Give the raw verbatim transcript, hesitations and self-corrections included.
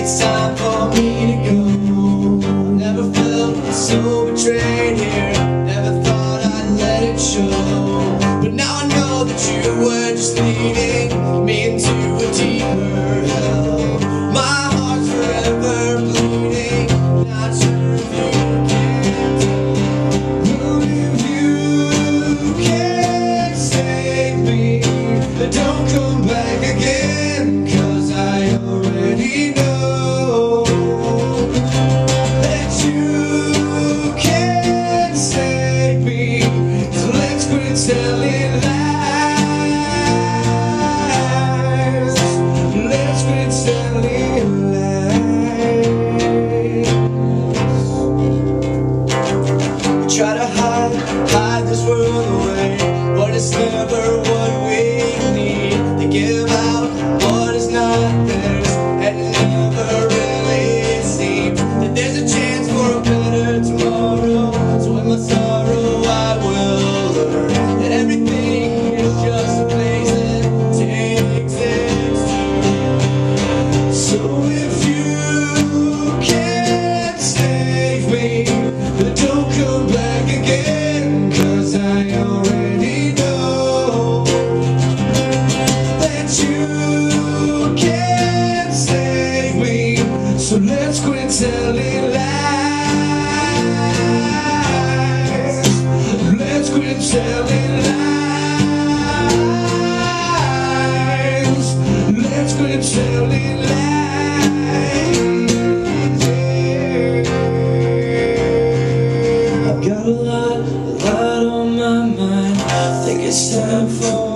it's time for me to go. Never felt so betrayed here, never thought I'd let it show. But now I know that you were just leading me into a deeper hell. My heart's forever bleeding, not sure if you can tell. But if you can't save me, then don't come back again, 'cause I already know. Telling lies, let's quit telling lies. Try to hide, hide this world away, but it's never what we need. They give out what is not theirs, and it never really seems that there's a chance for a better tomorrow. So in my sorrow I will. Everything is just a place that takes its time. So if you can't save me, then don't come back again, 'cause I already know that you can't save me. So let's quit telling lies, let's quit telling lies. Let's quit telling lies, yeah. I've got a lot, a lot on my mind. I think it's time for